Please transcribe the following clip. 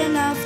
had enough.